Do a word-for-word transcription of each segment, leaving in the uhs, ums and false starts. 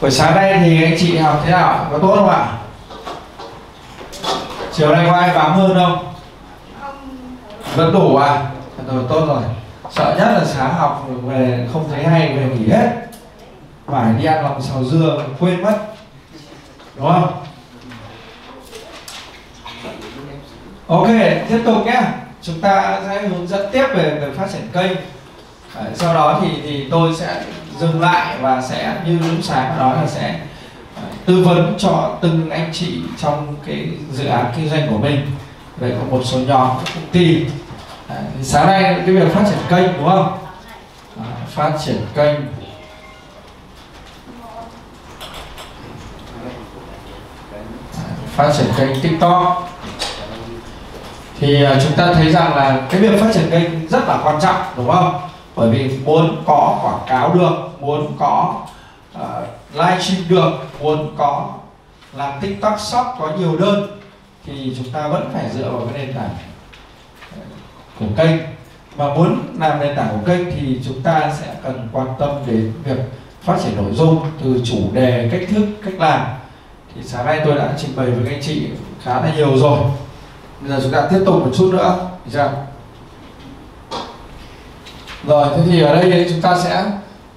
Buổi sáng nay thì anh chị học thế nào, có tốt không ạ? Chiều nay có ai bám hơn không? Vẫn đủ à? Rồi, tốt rồi. Sợ nhất là sáng học về không thấy hay, về nghỉ hết, phải đi ăn lòng xào dưa quên mất, đúng không? Ok, tiếp tục nhé. Chúng ta sẽ hướng dẫn tiếp về, về phát triển kênh. Đấy, sau đó thì thì tôi sẽ dừng lại và sẽ như lúc sáng nói là sẽ tư vấn cho từng anh chị trong cái dự án kinh doanh của mình, về có một số nhóm các công ty. Đấy, sáng nay cái việc phát triển kênh đúng không? À, phát triển kênh phát triển kênh TikTok thì chúng ta thấy rằng là cái việc phát triển kênh rất là quan trọng, đúng không? Bởi vì muốn có quảng cáo được, muốn có uh, live stream được, muốn có làm TikTok shop có nhiều đơn thì chúng ta vẫn phải dựa vào cái nền tảng của kênh. Mà muốn làm nền tảng của kênh thì chúng ta sẽ cần quan tâm đến việc phát triển nội dung từ chủ đề, cách thức, cách làm. Thì sáng nay tôi đã trình bày với các anh chị khá là nhiều rồi. Bây giờ chúng ta tiếp tục một chút nữa, được chưa? Rồi, thế thì ở đây chúng ta sẽ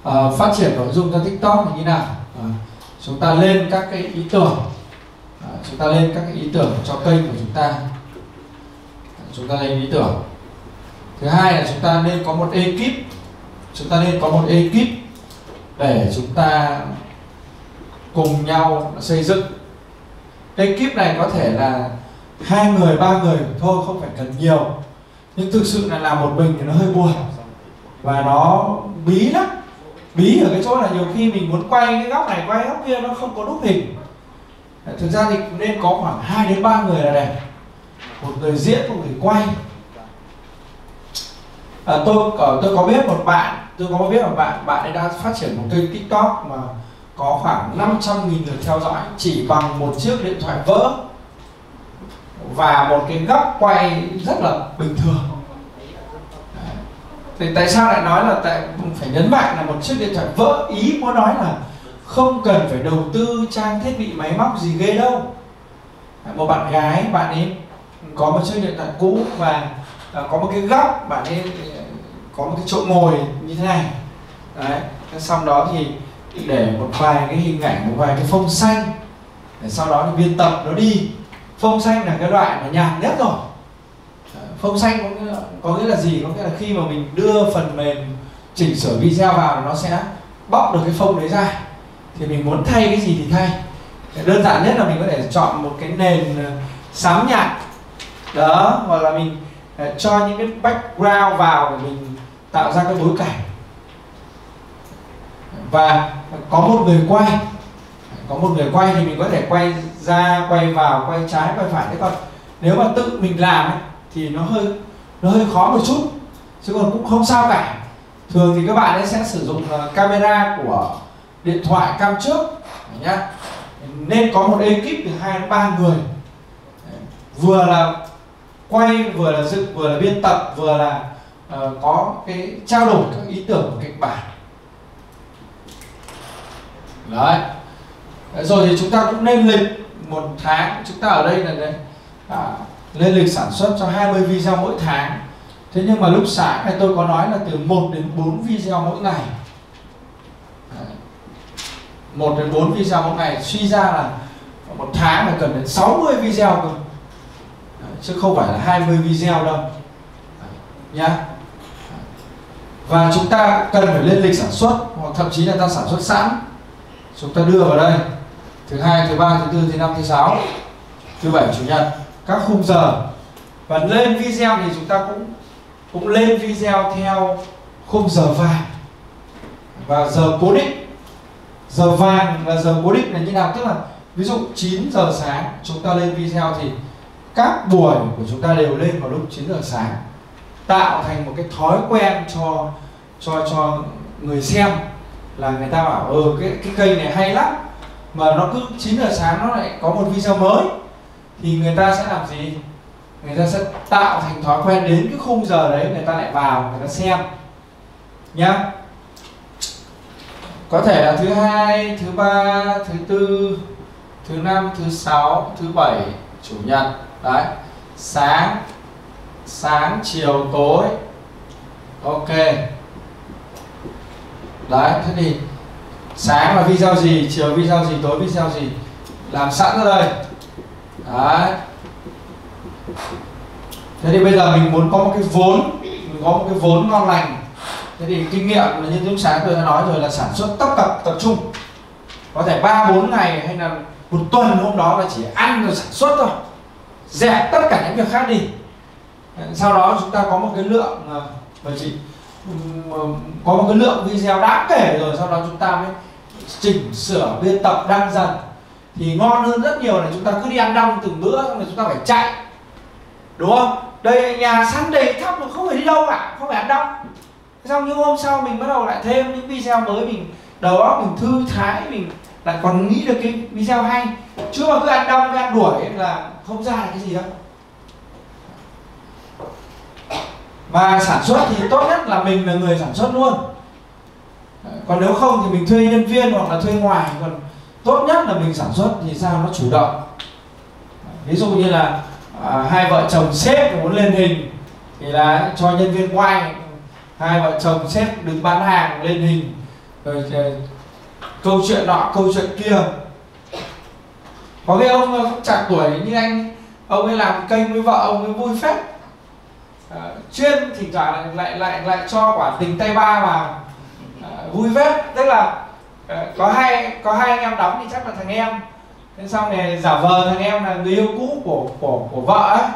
uh, phát triển nội dung cho TikTok như thế nào? Uh, chúng ta lên các cái ý tưởng, uh, chúng ta lên các cái ý tưởng cho kênh của chúng ta. Uh, chúng ta lên ý tưởng. Thứ hai là chúng ta nên có một ekip, chúng ta nên có một ekip để chúng ta cùng nhau xây dựng. Ekip này có thể là hai người, ba người thôi, không phải cần nhiều. Nhưng thực sự là làm một mình thì nó hơi buồn và nó bí lắm. Bí ở cái chỗ là nhiều khi mình muốn quay cái góc này, quay góc kia nó không có đúc hình. Thực ra thì nên có khoảng hai đến ba người là đẹp. Một người diễn, một người quay. À, tôi tôi có biết một bạn, tôi có biết một bạn, bạn ấy đã phát triển một kênh TikTok mà có khoảng năm trăm nghìn người theo dõi chỉ bằng một chiếc điện thoại vỡ và một cái góc quay rất là bình thường. Thì tại sao lại nói là tại phải nhấn mạnh là một chiếc điện thoại vỡ? Ý muốn nói là không cần phải đầu tư trang thiết bị máy móc gì ghê đâu. Một bạn gái, bạn ấy có một chiếc điện thoại cũ và có một cái góc, bạn ấy có một cái chỗ ngồi như thế này. Đấy, xong đó thì để một vài cái hình ảnh, một vài cái phông xanh để sau đó thì biên tập nó đi. Phông xanh là cái loại mà nhàn nhất rồi. Phông xanh có nghĩa, là, có nghĩa là gì? Có nghĩa là khi mà mình đưa phần mềm chỉnh sửa video vào nó sẽ bóc được cái phông đấy ra. Thì mình muốn thay cái gì thì thay. Đơn giản nhất là mình có thể chọn một cái nền xám nhạt đó, hoặc là mình cho những cái background vào để mình tạo ra cái bối cảnh. Và có một người quay, có một người quay thì mình có thể quay ra, quay vào, quay trái, quay phải. Thế còn nếu mà tự mình làm ấy, thì nó hơi nó hơi khó một chút, chứ còn cũng không sao cả. Thường thì các bạn ấy sẽ sử dụng uh, camera của điện thoại cam trước nhá. Nên có một ekip từ hai đến ba người, vừa là quay, vừa là dựng, vừa là biên tập, vừa là uh, có cái trao đổi các ý tưởng của kịch bản. Đấy. Rồi thì chúng ta cũng nên lịch một tháng. Chúng ta ở đây là đây à, lên lịch sản xuất cho hai mươi video mỗi tháng. Thế nhưng mà lúc sáng này tôi có nói là từ một đến bốn video mỗi ngày. một đến bốn video mỗi ngày, suy ra là một tháng là cần đến sáu mươi video cơ. Chứ không phải là hai mươi video đâu. Nhá. Và chúng ta cần phải lên lịch sản xuất, hoặc thậm chí là ta sản xuất sẵn. Chúng ta đưa vào đây thứ hai, thứ ba, thứ tư, thứ năm, thứ sáu, thứ bảy, chủ nhật, các khung giờ. Và lên video thì chúng ta cũng cũng lên video theo khung giờ vàng và giờ cố định. Giờ vàng và giờ cố định là như nào? Tức là ví dụ chín giờ sáng chúng ta lên video thì các buổi của chúng ta đều lên vào lúc chín giờ sáng, tạo thành một cái thói quen cho cho cho người xem là người ta bảo ờ ừ, cái cái kênh này hay lắm mà nó cứ chín giờ sáng nó lại có một video mới, thì người ta sẽ làm gì? Người ta sẽ tạo thành thói quen đến cái khung giờ đấy người ta lại vào người ta xem nhá. Có thể là thứ hai, thứ ba, thứ tư, thứ năm, thứ sáu, thứ bảy, chủ nhật. Đấy, sáng, sáng, chiều, tối. Ok. Đấy, thế thì sáng là video gì, chiều video gì, tối video gì, làm sẵn ra đây. Đấy. Thế thì bây giờ mình muốn có một cái vốn, mình có một cái vốn ngon lành. Thế thì kinh nghiệm là như lúc sáng tôi đã nói rồi, là sản xuất tốc tập tập trung. Có thể ba bốn ngày hay là một tuần hôm đó là chỉ ăn rồi sản xuất thôi, dẹp tất cả những việc khác đi. Sau đó chúng ta có một cái lượng bởi chị có một cái lượng video đáng kể rồi, sau đó chúng ta mới chỉnh sửa biên tập đăng dần thì ngon hơn rất nhiều là chúng ta cứ đi ăn đong từng bữa, xong rồi chúng ta phải chạy, đúng không? Đây nhà sáng đầy thắp mà không phải đi đâu cả, không phải ăn đong. Xong những hôm sau mình bắt đầu lại thêm những video mới, mình đầu óc mình thư thái, mình lại còn nghĩ được cái video hay, chứ mà cứ ăn đong ăn đuổi là không ra cái gì đâu. Và sản xuất thì tốt nhất là mình là người sản xuất luôn. Còn nếu không thì mình thuê nhân viên hoặc là thuê ngoài. Còn tốt nhất là mình sản xuất thì sao nó chủ động. Ví dụ như là à, hai vợ chồng sếp muốn lên hình thì là cho nhân viên quay, hai vợ chồng sếp đứng bán hàng lên hình, rồi câu chuyện nọ câu chuyện kia. Có cái ông chạc tuổi như anh, ông ấy làm kênh với vợ ông ấy vui phết. À, chuyên thỉnh thoảng lại lại lại cho quả tình tay ba vào, à, vui vết. Tức là à, có hai có hai anh em đóng thì chắc là thằng em, thế xong này giả vờ thằng em là người yêu cũ của của của vợ ấy.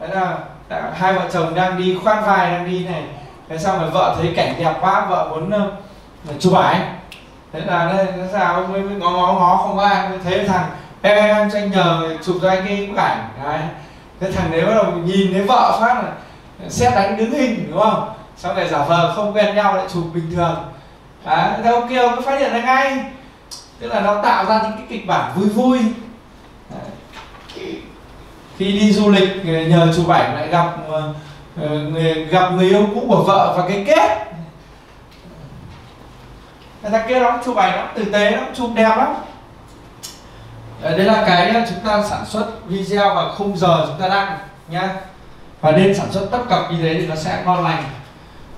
Đấy là đã, hai vợ chồng đang đi khoan vai, đang đi này, thế xong rồi vợ thấy cảnh đẹp quá, vợ muốn uh, chụp ảnh, thế là nó sao ông mới ngó ngó ngó không có ai, thế thằng em em cho anh nhờ chụp cho anh cái bức ảnh đấy. Thế thằng đấy bắt đầu nhìn thấy vợ phát là xét đánh đứng hình, đúng không? Xong rồi giả vờ không quen nhau lại chụp bình thường. Đấy, thế ông kia mới phát hiện ra ngay. Tức là nó tạo ra những cái kịch bản vui vui. Đấy. Khi đi du lịch nhờ chụp ảnh lại gặp người gặp người yêu cũ của vợ và cái kết. Thằng kia nó chụp ảnh lắm, tử tế lắm, chụp đẹp lắm. Đấy là cái chúng ta sản xuất video và khung giờ chúng ta đăng nhá. Và nên sản xuất tất cả như thế thì nó sẽ ngon lành.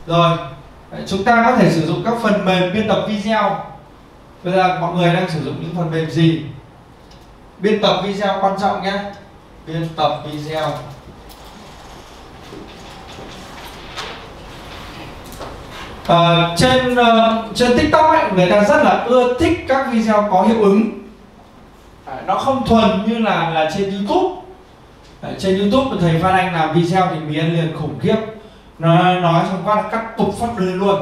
Rồi, chúng ta có thể sử dụng các phần mềm biên tập video. Bây giờ mọi người đang sử dụng những phần mềm gì? Biên tập video quan trọng nhé. Biên tập video. À, trên uh, trên TikTok ấy, người ta rất là ưa thích các video có hiệu ứng. À, nó không thuần như là là trên YouTube. Đấy, trên YouTube thầy Phan Anh làm video thì miến liền khủng khiếp, nó nói xong qua cắt tục phát lên luôn.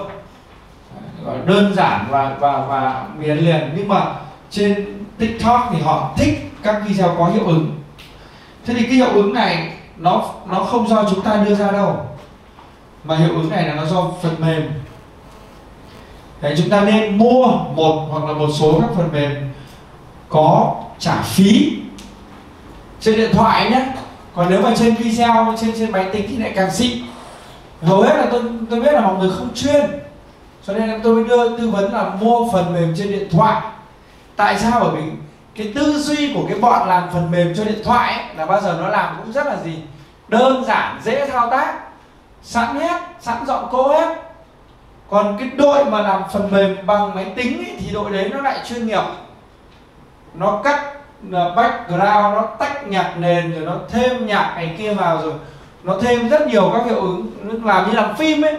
Đấy, đơn giản và và và miến liền. Nhưng mà trên TikTok thì họ thích các video có hiệu ứng. Thế thì cái hiệu ứng này nó nó không do chúng ta đưa ra đâu, mà hiệu ứng này là nó do phần mềm. Đấy, chúng ta nên mua một hoặc là một số các phần mềm có trả phí trên điện thoại nhé. Còn nếu mà trên video, trên trên máy tính thì lại càng xịn. Hầu hết là tôi tôi biết là mọi người không chuyên, cho nên là tôi mới đưa tư vấn là mua phần mềm trên điện thoại. Tại sao? Bởi vì cái tư duy của cái bọn làm phần mềm cho điện thoại ấy, là bao giờ nó làm cũng rất là gì, đơn giản, dễ thao tác, sẵn hết, sẵn dọn cô hết. Còn cái đội mà làm phần mềm bằng máy tính ấy, thì đội đấy nó lại chuyên nghiệp, nó cắt background, nó tách nhạc nền, rồi nó thêm nhạc này kia vào, rồi nó thêm rất nhiều các hiệu ứng, nó làm như làm phim ấy.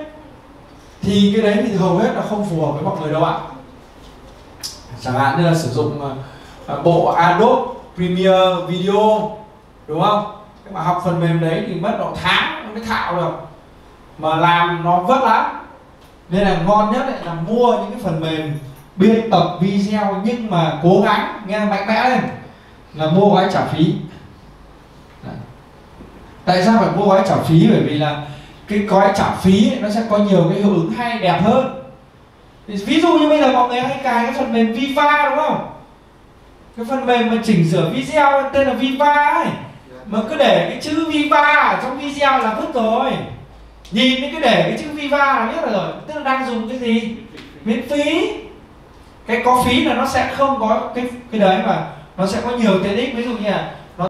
Thì cái đấy thì hầu hết là không phù hợp với mọi người đâu ạ. Chẳng hạn như là sử dụng bộ Adobe Premiere Video, đúng không? Các bạn học phần mềm đấy thì mất độ tháng mới thạo được, mà làm nó vất lắm. Nên là ngon nhất là mua những cái phần mềm biên tập video, nhưng mà cố gắng nghe mạnh mẽ lên, là mua gói trả phí. Đấy. Tại sao phải mua gói trả phí? Bởi vì là cái gói trả phí ấy, nó sẽ có nhiều cái hiệu ứng hay, đẹp hơn. Thì ví dụ như bây giờ mọi người hay cài cái phần mềm Viva, đúng không? Cái phần mềm mà chỉnh sửa video tên là Viva ấy. Mà cứ để cái chữ Viva ở trong video là vứt rồi. Nhìn cái để cái chữ Viva là biết rồi, tức là đang dùng cái gì? Miễn phí. cái có phí là nó sẽ không có cái cái đấy, mà nó sẽ có nhiều tiện ích. Ví dụ như là nó